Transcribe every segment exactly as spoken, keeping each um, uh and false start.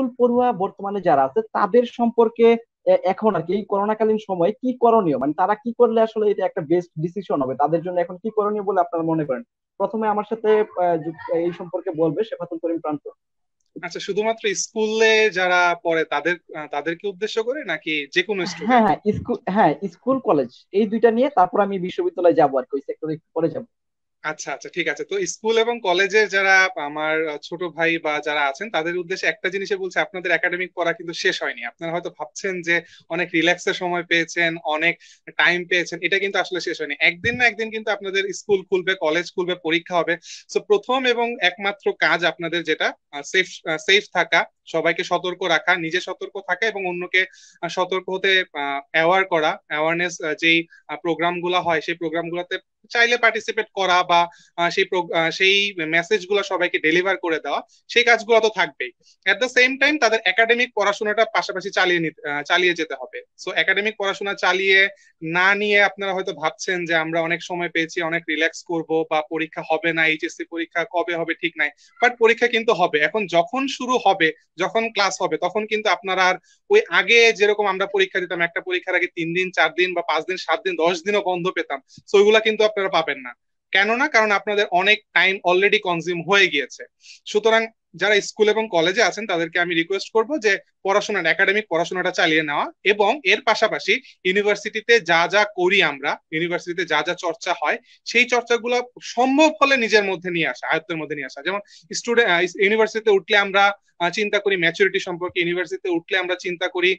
School পড়ুয়া বর্তমানে যারা আছে তাদের সম্পর্কে এখন আর কি এই করোনাকালীন সময়ে কি করণীয়, মানে তারা কি করলে আসলে এটা একটা বেস্ট ডিসিশন হবে তাদের জন্য, এখন কি করণীয় বলে আপনারা মনে করেন? প্রথমে আমার সাথে এই সম্পর্কে বলবে সেফাতুল করিম প্রান্ত। আচ্ছা, শুধুমাত্র স্কুলে যারা পড়ে তাদের তাদেরকে উদ্দেশ্য করে নাকি যে কোনো স্টুডেন্ট? হ্যাঁ হ্যাঁ স্কুল, হ্যাঁ স্কুল কলেজ এই দুইটা নিয়ে তারপর আমি বিশ্ববিদ্যালয়ে যাবো আর কই সেক্টরে পরে যাব। আচ্ছা আচ্ছা ঠিক আছে। তো স্কুল এবং কলেজের যারা আমার ছোট ভাই বা যারা আছেন তাদের উদ্দেশ্যে একটা জিনিসে বলছি, আপনাদের একাডেমিক পড়া কিন্তু শেষ হয়নি। আপনারা হয়তো ভাবছেন যে অনেক রিল্যাক্সের সময় পেয়েছেন, অনেক টাইম পেয়েছেন, এটা কিন্তু আসলে শেষ হয়নি। একদিন না একদিন কিন্তু আপনাদের স্কুল খুলবে, কলেজ খুলবে, পরীক্ষা হবে। সো প্রথম এবং একমাত্র কাজ আপনাদের যেটা সেফ সেফ থাকা, সবাইকে সতর্ক রাখা, নিজে সতর্ক থাকা এবং অন্যকে সতর্ক হতে অ্যাওয়ার করা। অ্যাওয়ারনেস যেই প্রোগ্রামগুলো হয় সেই প্রোগ্রামগুলোতে চাইলে পার্টিসিপেট করা বা সেই সেই মেসেজগুলো সবাইকে ডেলিভার করে দেওয়া, সেই কাজগুলো তো থাকবেই। এট দ্য সেম টাইম তাদের একাডেমিক পড়াশোনাটা পাশাপাশি চালিয়ে নিতে চালিয়ে যেতে হবে। সো একাডেমিক পড়াশোনা চালিয়ে না নিয়ে আপনারা হয়তো ভাবছেন যে আমরা অনেক সময় পেয়েছি, অনেক রিল্যাক্স করব বা পরীক্ষা হবে না, এইচএসসি পরীক্ষা কবে হবে ঠিক নাই, বাট পরীক্ষা কিন্তু হবে। এখন যখন শুরু হবে, যখন ক্লাস হবে, তখন কিন্তু আপনারা আর ওই আগে যেরকম আমরা পরীক্ষা দিতাম একটা পরীক্ষার আগে তিন দিন চার দিন বা পাঁচ দিন সাত দিন দশ দিনও বন্ধ পেতাম, সো ওইগুলা কিন্তু আপনারা পাবেন না। কেননা কারণ আপনাদের অনেক টাইম অলরেডি কনজিউম হয়ে গিয়েছে। সুতরাং যারা স্কুল এবং কলেজে আছেন তাদেরকে আমি রিকোয়েস্ট করব যে পড়াশোনার একাডেমিক পড়াশোনাটা চালিয়ে নেওয়া এবং এর পাশাপাশি ইউনিভার্সিটিতে যা যা করি আমরা, ইউনিভার্সিটিতে যা যা চর্চা হয় সেই চর্চাগুলো সম্ভব হলে নিজের মধ্যে নিয়ে আসা, আয়ত্তের মধ্যে নিয়ে আসা। যেমন স্টুডেন্ট ইউনিভার্সিটিতে উঠলে আমরা চিন্তা করি ম্যাচুরিটি সম্পর্কে, ইউনিভার্সিটিতে উঠলে আমরা চিন্তা করি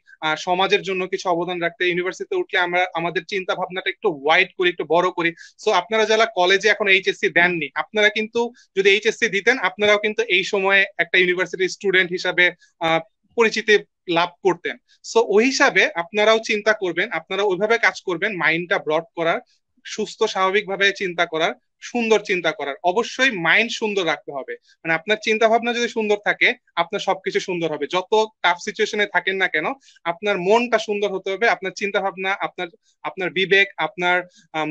সমাজের জন্য কিছু অবদান রাখতে, ইউনিভার্সিটিতে উঠলে আমরা আমাদের চিন্তা ভাবনাটা একটু ওয়াইড করি, একটু বড় করি। সো আপনারা যারা কলেজে এখন এইচএসসি দেননি, আপনারা কিন্তু যদি এইচএসসি দিতেন আপনারাও কিন্তু এই সময়ে একটা ইউনিভার্সিটি স্টুডেন্ট হিসাবে পরিচিতি লাভ করতেন। সো ওই হিসাবে আপনারাও চিন্তা করবেন, আপনারা ওইভাবে কাজ করবেন, মাইন্ডটা ব্রড করার, সুস্থ স্বাভাবিকভাবে চিন্তা করার, সুন্দর চিন্তা করার। অবশ্যই মাইন্ড সুন্দর রাখতে হবে, মানে আপনার চিন্তা ভাবনা যদি সুন্দর থাকে আপনার সবকিছু সুন্দর হবে। যত টাফ সিচুয়েশনে থাকেন না কেন আপনার মনটা সুন্দর হতে হবে, আপনার চিন্তা ভাবনা, আপনার আপনার বিবেক, আপনার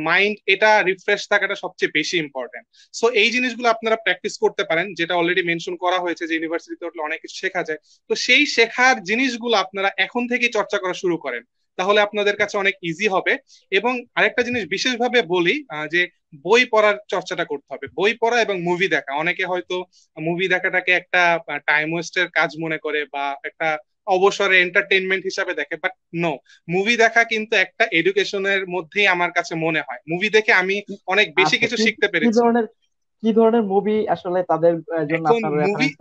মাইন্ড, এটা রিফ্রেশ থাকাটা সবচেয়ে বেশি ইম্পর্টেন্ট। সো এই জিনিসগুলো আপনারা প্র্যাকটিস করতে পারেন, যেটা অলরেডি মেনশন করা হয়েছে যে ইউনিভার্সিটিতে উঠলে অনেক কিছু শেখা যায়। তো সেই শেখার জিনিসগুলো আপনারা এখন থেকেই চর্চা করা শুরু করেন, তাহলে আপনাদের কাছে অনেক ইজি হবে। এবং আরেকটা জিনিস বিশেষভাবে বলি যে বই পড়ার চর্চাটা করতে হবে, বই পড়া এবং মুভি দেখা। অনেকে হয়তো মুভি দেখাটাকে একটা টাইম ওয়েস্টের কাজ মনে করে বা একটা অবসরে এন্টারটেইনমেন্ট হিসাবে দেখে, বাট নো, মুভি দেখা কিন্তু একটা এডুকেশনের মধ্যেই আমার কাছে মনে হয়। মুভি দেখে আমি অনেক বেশি কিছু শিখতে পেরেছি। কি ধরনের মুভি আসলে তাদের জন্য?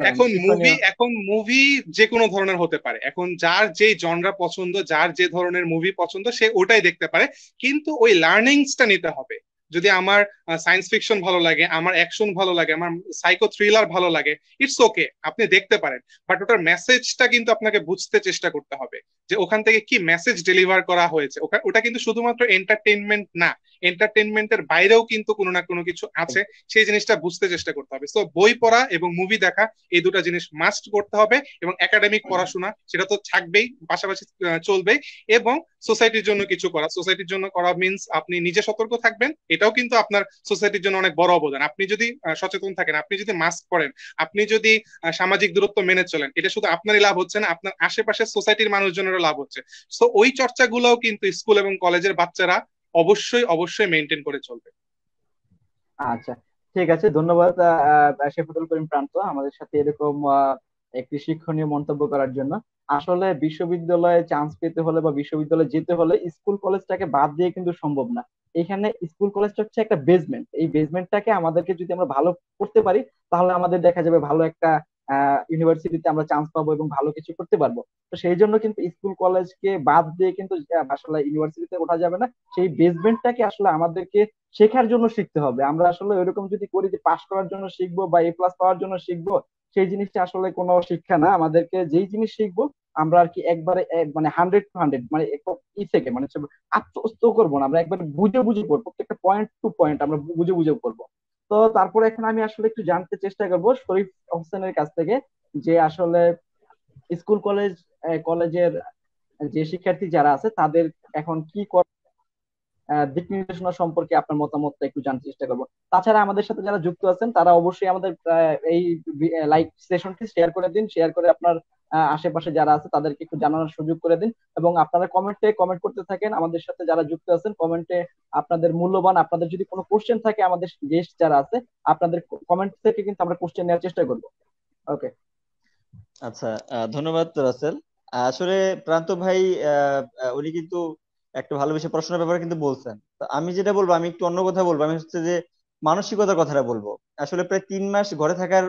এখন মুভি এখন মুভি যে কোনো ধরনের হতে পারে। এখন যার যে জনরা পছন্দ, যার যে ধরনের মুভি পছন্দ, সে ওটাই দেখতে পারে, কিন্তু ওই লার্নিংসটা নিতে হবে। যদি আমার সায়েন্স ফিকশন ভালো লাগে, আমার অ্যাকশন ভালো লাগে, আমার সাইকো থ্রিলার ভালো লাগে, ইটস ওকে, আপনি দেখতে পারেন, বাট ওটার মেসেজটা কিন্তু আপনাকে বুঝতে চেষ্টা করতে হবে যে ওখান থেকে কি মেসেজ ডেলিভার করা হয়েছে। ওটা কিন্তু শুধুমাত্র এন্টারটেইনমেন্ট না, এন্টারটেইনমেন্টের বাইরেও কিন্তু কোনো না কোনো কিছু আছে, সেই জিনিসটা বুঝতে চেষ্টা করতে হবে। সো বই পড়া এবং মুভি দেখা এই দুটো জিনিস মাস্ট করতে হবে এবং একাডেমিক পড়াশোনা সেটা তো থাকবেই, পাশাপাশি চলবে। এবং সোসাইটির জন্য কিছু করা, সোসাইটির জন্য করা মিনস আপনি নিজে সতর্ক থাকবেন, এটাও কিন্তু আপনার সোসাইটির জন্য অনেক বড় অবদান। আপনি যদি সচেতন থাকেন, আপনি যদি মাস্ক পরেন, আপনি যদি সামাজিক দূরত্ব মেনে চলেন, এটা শুধু আপনারই লাভ হচ্ছে না, আপনার আশেপাশের সোসাইটির মানুষজনেরও লাভ হচ্ছে। সো ওই চর্চাগুলোও কিন্তু স্কুল এবং কলেজের বাচ্চারা অবশ্যই অবশ্যই মেইনটেইন করে চলবে। আচ্ছা ঠিক আছে, ধন্যবাদ শেফাতুল করিম প্রান্ত আমাদের সাথে এরকম একটি শিক্ষণীয় মন্তব্য করার জন্য। আসলে বিশ্ববিদ্যালয়ে চান্স পেতে হলে বা বিশ্ববিদ্যালয়ে যেতে হলে স্কুল কলেজটাকে বাদ দিয়ে কিন্তু সম্ভব না। এখানে স্কুল কলেজটা হচ্ছে একটা বেসমেন্ট, এই বেসমেন্টটাকে আমাদেরকে যদি আমরা ভালো করতে পারি তাহলে আমাদের দেখা যাবে ভালো একটা ইউনিভার্সিটিতে আমরা চান্স পাবো এবং ভালো কিছু করতে পারবো। তো সেই জন্য কিন্তু স্কুল কলেজকে বাদ দিয়ে কিন্তু আসলে ইউনিভার্সিটিতে ওঠা যাবে না, সেই বেসমেন্টটাকে আসলে আমাদেরকে শেখার জন্য শিখতে হবে। আমরা আসলে ওইরকম যদি করি যে পাস করার জন্য শিখবো বা এ প্লাস পাওয়ার জন্য শিখবো, সেই জিনিসটা আসলে কোনো শিক্ষা না। আমাদেরকে যেই জিনিস শিখবো আমরা আর কি একবারে মানে হান্ড্রেড টু হান্ড্রেড মানে ই থেকে মানে আত্মস্থ করবো না, আমরা একবারে বুঝে বুঝে করবো, প্রত্যেকটা পয়েন্ট টু পয়েন্ট আমরা বুঝে বুঝে করবো। তো তারপরে এখন আমি আসলে একটু জানতে চেষ্টা করবো শরীফ হোসেনের কাছ থেকে যে আসলে স্কুল কলেজ কলেজের যে শিক্ষার্থী যারা আছে তাদের এখন কি দিক নির্দেশনা সম্পর্কে আপনার মতামতটা একটু জানার চেষ্টা করবো। তাছাড়া আমাদের সাথে যারা যুক্ত আছেন তারা অবশ্যই আমাদের এই লাইভ সেশনটি শেয়ার করে দিন, শেয়ার করে আপনার আশেপাশে যারা আছে তাদেরকে একটু জানানোর সুযোগ করে দিন, এবং আপনারা কমেন্টে কমেন্ট করতে থাকেন। আমাদের সাথে যারা যুক্ত আছেন কমেন্টে আপনাদের মূল্যবান, আপনাদের যদি কোনো কোশ্চেন থাকে আমাদের গেস্ট যারা আছে আপনাদের কমেন্ট থেকে কিন্তু আমরা কোশ্চেন নেওয়ার চেষ্টা করবো। ওকে, আচ্ছা, ধন্যবাদ রাসেল। আসলে প্রান্ত ভাই উনি কিন্তু একটা ভালোবেসে পড়াশোনার ব্যাপারে কিন্তু বলছেন, তো আমি যেটা বলবো, আমি একটু অন্য কথা বলবো, আমি হচ্ছে যে মানসিকতার কথাটা বলবো। আসলে প্রায় তিন মাস ঘরে থাকার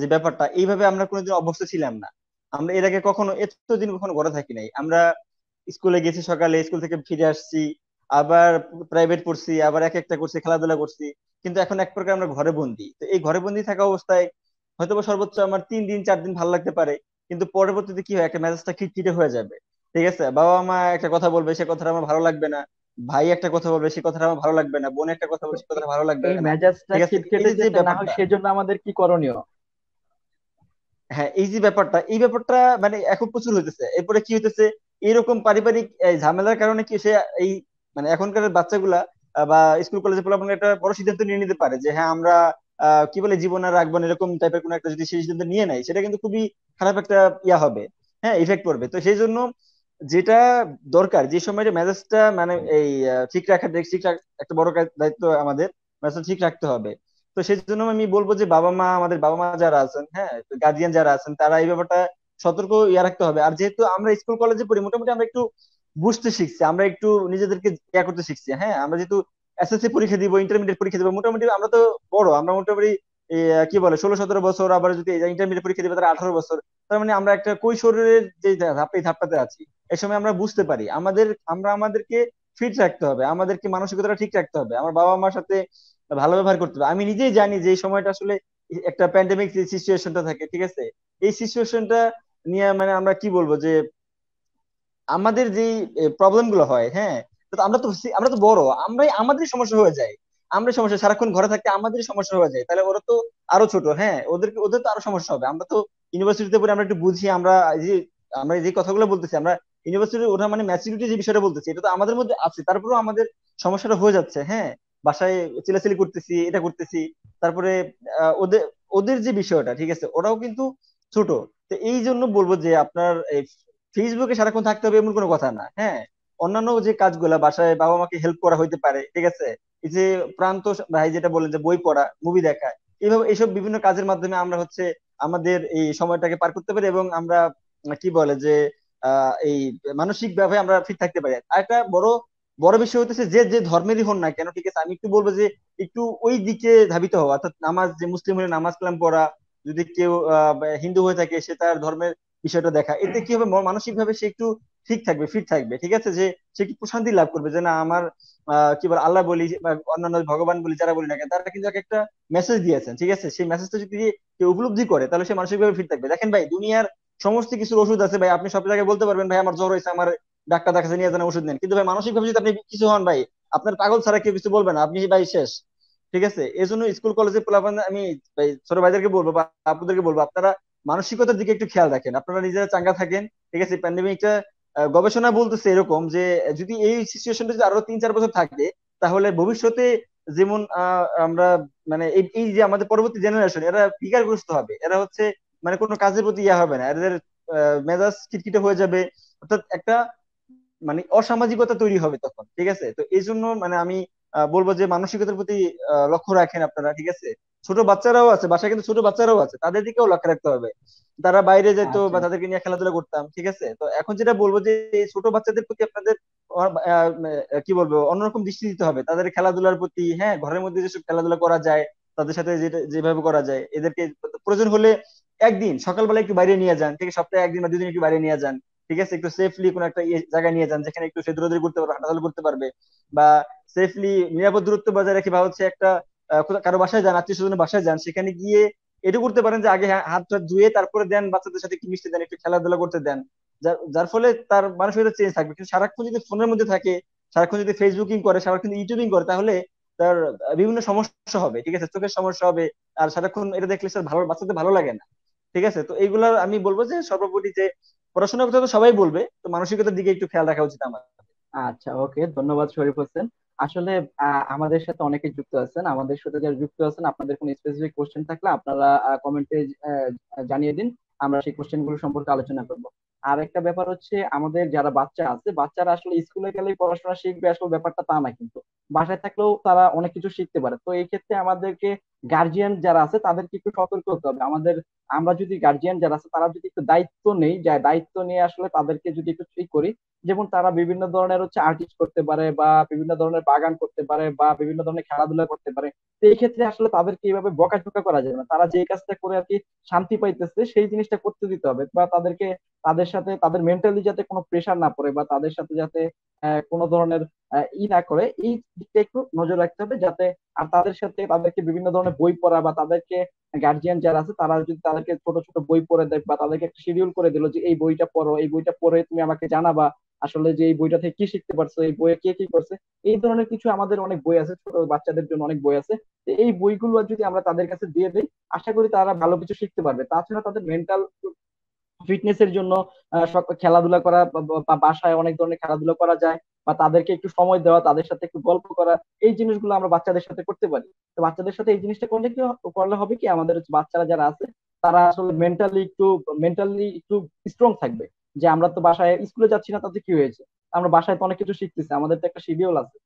যে ব্যাপারটা, এইভাবে আমরা কোনোদিন অভ্যস্ত ছিলাম না। আমরা এর আগে কখনো এতদিন কখনো ঘরে থাকি নাই। আমরা স্কুলে গেছি সকালে, স্কুল থেকে ফিরে আসছি, আবার প্রাইভেট পড়ছি, আবার এক একটা করছি, খেলাধুলা করছি, কিন্তু এখন এক প্রকার আমরা ঘরে বন্দি। তো এই ঘরে বন্দি থাকা অবস্থায় হয়তো সর্বোচ্চ আমার তিন দিন চার দিন ভালো লাগতে পারে, কিন্তু পরবর্তীতে কি হয়, একটা মেজাজটা খিটখিটে হয়ে যাবে। ঠিক আছে, বাবা মা একটা কথা বলবে, সে কথাটা আমার ভালো লাগবে না, ভাই একটা কথা বলবে, সে কথাটা আমার ভালো লাগবে না, বোন একটা কথা বলবে, সে কথাটা ভালো লাগবে না। মেজাজটা খিটখিটে যেতে না হয় সেজন্য আমাদের কি করণীয়? হ্যাঁ, এই যে ব্যাপারটা, এই ব্যাপারটা মানে এখন প্রচুর হইতেছে। এরপরে কি হইতেছে, এরকম পারিবারিক ঝামেলার কারণে কি সে এই মানে এখনকার বাচ্চাগুলা বা স্কুল কলেজে পড়াশোনা একটা বড় সিদ্ধান্ত নিয়ে নিতে পারে যে হ্যাঁ আমরা কি বলে জীবন আর রাখবো না, এরকম টাইপের কোনো একটা যদি সেই সিদ্ধান্ত নিয়ে নেয় সেটা কিন্তু খুবই খারাপ একটা ইয়া হবে, হ্যাঁ ইফেক্ট পড়বে। তো সেই জন্য যেটা দরকার, যে সময় যে মেজাজটা মানে এই ঠিক রাখা, ঠিক রাখা একটা বড় দায়িত্ব আমাদের, মেজাজ ঠিক রাখতে হবে। তো সেই জন্য আমি বলবো যে বাবা মা, আমাদের বাবা মা যারা আছেন, হ্যাঁ গার্ডিয়ান যারা আছেন, তারা এই ব্যাপারটা সতর্ক ইয়া রাখতে হবে। আর যেহেতু আমরা স্কুল কলেজে পড়ি, মোটামুটি আমরা একটু বুঝতে শিখছি, আমরা একটু নিজেদেরকে ইয়া করতে শিখছি। হ্যাঁ, আমরা যেহেতু এসএসসি পরীক্ষা দিব, ইন্টারমিডিয়েট পরীক্ষা দিব, মোটামুটি আমরা তো বড়, আমরা মোটামুটি কি বলে ষোলো সতেরো বছর, আবার যদি ইন্টারমিডিয়েট পরীক্ষা দিবে তারা আঠারো বছর। তার মানে আমরা একটা কৈশোরের যে ধাপ, এই ধাপটাতে আছি। এই সময় আমরা বুঝতে পারি আমাদের, আমরা আমাদেরকে ফিট রাখতে হবে, আমাদেরকে মানসিকতাটা ঠিক রাখতে হবে, আমার বাবা মার সাথে ভালো ব্যবহার করতে হবে। আমি নিজেই জানি যে এই সময়টা আসলে একটা প্যান্ডেমিক যে সিচুয়েশনটা থাকে, ঠিক আছে, এই সিচুয়েশনটা নিয়ে মানে আমরা কি বলবো যে আমাদের যে প্রবলেম গুলো হয়, হ্যাঁ আমরা তো আমরা তো বড়, আমরাই আমাদের সমস্যা হয়ে যায়, আমরা সমস্যা সারাক্ষণ ঘরে থাকতে আমাদের সমস্যা হয়ে যায়, তাহলে ওরা তো আরো ছোট, হ্যাঁ ওদেরকে ওদের তো আরো সমস্যা হবে। আমরা তো ইউনিভার্সিটিতে পড়ে আমরা একটু বুঝি, আমরা যে আমরা যে কথাগুলো বলতেছি, আমরা ইউনিভার্সিটি ওঠা মানে ম্যাচুরিটি যে বিষয়টা বলতেছি, এটা তো আমাদের মধ্যে আছে, তারপরেও আমাদের সমস্যাটা হয়ে যাচ্ছে। হ্যাঁ, বাসায় চিলাচিলি করতেছি, এটা করতেছি, তারপরে ওদের ওদের যে বিষয়টা, ঠিক আছে, ওরাও কিন্তু ছোট। তো এই জন্য বলবো যে আপনার ফেসবুকে সারাক্ষণ থাকতে হবে এমন কোনো কথা না। হ্যাঁ, অন্যান্য যে কাজগুলা বাসায় বাবা মাকে হেল্প করা হইতে পারে, ঠিক আছে, এই যে প্রান্ত ভাই যেটা বলেন যে বই পড়া, মুভি দেখা, এইভাবে এইসব বিভিন্ন কাজের মাধ্যমে আমরা হচ্ছে আমাদের এই সময়টাকে পার করতে পারি এবং আমরা কি বলে যে আহ এই মানসিক ভাবে আমরা ফিট থাকতে পারি। আর একটা বড় বড় বিষয় হচ্ছে যে যে ধর্মেরই হন না কেন, ঠিক আছে, আমি একটু বলবো যে একটু ওই দিকে ধাবিত হওয়া, অর্থাৎ নামাজ, যে মুসলিম হলে নামাজ কালাম পড়া, যদি কেউ হিন্দু হয়ে থাকে সে তার ধর্মের বিষয়টা দেখা, এতে কি হবে মানসিক ভাবে সে একটু ঠিক থাকবে, ফিট থাকবে, ঠিক আছে, যে সে কি প্রশান্তি লাভ করবে যে না আমার কি বলে আল্লাহ বলি বা অন্যান্য ভগবান বলি যারা বলি না কেন, তারা কিন্তু একটা মেসেজ দিয়েছেন, ঠিক আছে, সেই মেসেজটা যদি কেউ উপলব্ধি করে তাহলে সে মানসিক ভাবে ফিট থাকবে। দেখেন ভাই, দুনিয়ার সমস্ত কিছু ওষুধ আছে ভাই, আপনি সব জায়গায় বলতে পারবেন ভাই আমার জ্বর হয়েছে, আমার ডাক্তার দেখাতে নিয়ে যান, ওষুধ নেন, কিন্তু ভাই মানসিক ভাবে যদি আপনি কিছু হন ভাই, আপনার পাগল ছাড়া কেউ কিছু বলবে না, আপনি ভাই শেষ, ঠিক আছে। এই জন্য স্কুল কলেজে পোলাপান আমি ভাই ছোট ভাইদেরকে বলবো বা আপনাদেরকে বলবো, আপনারা মানসিকতার দিকে একটু খেয়াল রাখেন, আপনারা নিজেরা চাঙ্গা থাকেন, ঠিক আছে। প্যান্ডেমিকটা গবেষণা বলতেছে এরকম যে যদি এই সিচুয়েশনটা যদি আরো তিন চার বছর থাকে, তাহলে ভবিষ্যতে যেমন আমরা মানে এই যে আমাদের পরবর্তী জেনারেশন, এরা বিকারগ্রস্ত হবে, এরা হচ্ছে মানে কোনো কাজের প্রতি ইয়া হবে না, এদের মেজাজ খিটখিটে হয়ে যাবে, অর্থাৎ একটা মানে অসামাজিকতা তৈরি হবে তখন, ঠিক আছে। তো এই জন্য মানে আমি বলবো যে মানসিকতার প্রতি লক্ষ্য রাখেন আপনারা, ঠিক আছে। ছোট বাচ্চারাও আছে বাসায়, কিন্তু ছোট বাচ্চারাও আছে, তাদের দিকেও লক্ষ্য রাখতে হবে, তারা বাইরে যেত বা তাদেরকে নিয়ে খেলাধুলা করতাম, ঠিক আছে। তো এখন যেটা বলবো যে ছোট বাচ্চাদের প্রতি আপনাদের কি বলবো অন্যরকম দৃষ্টি দিতে হবে, তাদের খেলাধুলার প্রতি, হ্যাঁ ঘরের মধ্যে যেসব খেলাধুলা করা যায় তাদের সাথে যেটা যেভাবে করা যায়, এদেরকে প্রয়োজন হলে একদিন সকালবেলা একটু বাইরে নিয়ে যান, ঠিক আছে, সপ্তাহে একদিন বা দুদিন একটু বাইরে নিয়ে যান, ঠিক আছে, একটু সেফলি কোনো একটা জায়গায় নিয়ে যান যেখানে একটু সে দৌড়াদৌড়ি করতে পারবে, হাঁটাচলা করতে পারবে, বা সেফলি নিরাপদ দূরত্ব বজায় রেখে বা হচ্ছে একটা কারো বাসায় যান, আত্মীয় স্বজনের বাসায় যান, সেখানে গিয়ে এটা করতে পারেন যে আগে হাতটা ধুয়ে তারপরে দেন, বাচ্চাদের সাথে একটু মিশতে দেন, একটু খেলাধুলা করতে দেন, যার ফলে তার মানসিকতা চেঞ্জ থাকবে। কিন্তু সারাক্ষণ যদি ফোনের মধ্যে থাকে, সারাক্ষণ যদি ফেসবুকিং করে, সারাক্ষণ ইউটিউবিং করে, তাহলে তার বিভিন্ন সমস্যা হবে, ঠিক আছে, চোখের সমস্যা হবে, আর সারাক্ষণ এটা দেখলে স্যার ভালো বাচ্চাদের ভালো লাগে না, ঠিক আছে। তো এইগুলা আমি বলবো যে সর্বোপরি যে পড়াশোনার কথা তো সবাই বলবে, তো মানসিকতার দিকে একটু খেয়াল রাখা উচিত আমার। আচ্ছা, ওকে, ধন্যবাদ শরীফ হোসেন। আসলে আহ, আমাদের সাথে অনেকে যুক্ত আছেন, আমাদের সাথে যারা যুক্ত আছেন, আপনাদের কোনো স্পেসিফিক কোশ্চেন থাকলে আপনারা কমেন্টে জানিয়ে দিন, আমরা সেই কোশ্চেন গুলো সম্পর্কে আলোচনা করব। আর একটা ব্যাপার হচ্ছে, আমাদের যারা বাচ্চা আছে, বাচ্চারা আসলে স্কুলে গেলে পড়াশোনা শিখবে আসলে ব্যাপারটা তা না, কিন্তু বাসায় থাকলেও তারা অনেক কিছু শিখতে পারে। তো এই ক্ষেত্রে আমাদেরকে গার্জিয়ান যারা আছে তাদেরকে একটু সতর্ক হতে হবে। আমাদের আমরা যদি গার্জিয়ান যারা আছে তারা যদি একটু দায়িত্ব নেই, যা দায়িত্ব নিয়ে আসলে তাদেরকে যদি একটু ঠিক করি, যেমন তারা বিভিন্ন ধরনের হচ্ছে আর্টিস্ট করতে পারে, বা বিভিন্ন ধরনের বাগান করতে পারে, বা বিভিন্ন ধরনের খেলাধুলা করতে পারে। তো এই ক্ষেত্রে আসলে তাদেরকে এইভাবে বকাঝকা করা যাবে না, তারা যে কাজটা করে আর কি শান্তি পাইতেছে সেই জিনিসটা করতে দিতে হবে, বা তাদেরকে তাদের সাথে তাদের মেন্টালি যাতে কোনো প্রেশার না পড়ে, বা তাদের সাথে যাতে আহ, কোনো ধরনের আহ, ই না করে, এই দিকটা একটু নজর রাখতে হবে। যাতে আর তাদের সাথে তাদেরকে বিভিন্ন ধরনের বই পড়া, বা তাদেরকে গার্জিয়ান যারা আছে তারা যদি তাদেরকে ছোট ছোট বই পড়ে দেয়, বা তাদেরকে একটা শিডিউল করে দিল যে এই বইটা পড়ো, এই বইটা পড়ে তুমি আমাকে জানাবা আসলে যে এই বইটা থেকে কি শিখতে পারছো, এই বইয়ে কে কি করছে, এই ধরনের কিছু আমাদের অনেক বই আছে, ছোট বাচ্চাদের জন্য অনেক বই আছে। তো এই বইগুলো যদি আমরা তাদের কাছে দিয়ে দিই, আশা করি তারা ভালো কিছু শিখতে পারবে। তাছাড়া তাদের মেন্টাল ফিটনেস এর জন্য আহ, সক- খেলাধুলা করা, বা বা- বা বাসায় অনেক ধরনের খেলাধুলা করা যায়, বা তাদেরকে একটু সময় দেওয়া, তাদের সাথে একটু গল্প করা, এই জিনিসগুলো আমরা বাচ্চাদের সাথে করতে পারি। তো বাচ্চাদের সাথে এই জিনিসটা করলে কি হ- করলে হবে কি, আমাদের হচ্ছে বাচ্চারা যারা আছে তারা আসলে মেন্টালি একটু মেন্টালি একটু স্ট্রং থাকবে, যে আমরা তো বাসায় স্কুলে যাচ্ছি না তাতে কি হয়েছে, আমরা বাসায় তো অনেক কিছু শিখতেছি, আমাদের তো একটা শিডিউল আছে।